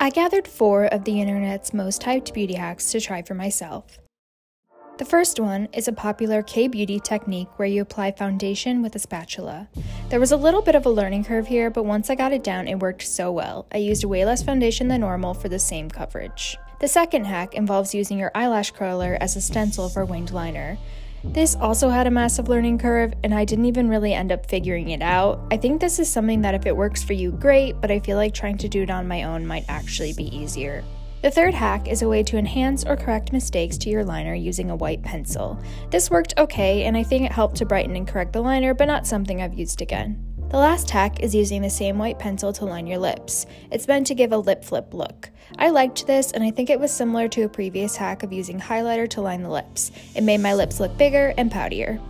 I gathered 4 of the internet's most hyped beauty hacks to try for myself. The first one is a popular K-beauty technique where you apply foundation with a spatula. There was a little bit of a learning curve here, but once I got it down, it worked so well. I used way less foundation than normal for the same coverage. The second hack involves using your eyelash curler as a stencil for winged liner. This also had a massive learning curve, and I didn't even really end up figuring it out. I think this is something that if it works for you, great, but I feel like trying to do it on my own might actually be easier. The third hack is a way to enhance or correct mistakes to your liner using a white pencil. This worked okay, and I think it helped to brighten and correct the liner, but not something I've used again. The last hack is using the same white pencil to line your lips. It's meant to give a lip flip look. I liked this, and I think it was similar to a previous hack of using highlighter to line the lips. It made my lips look bigger and poutier.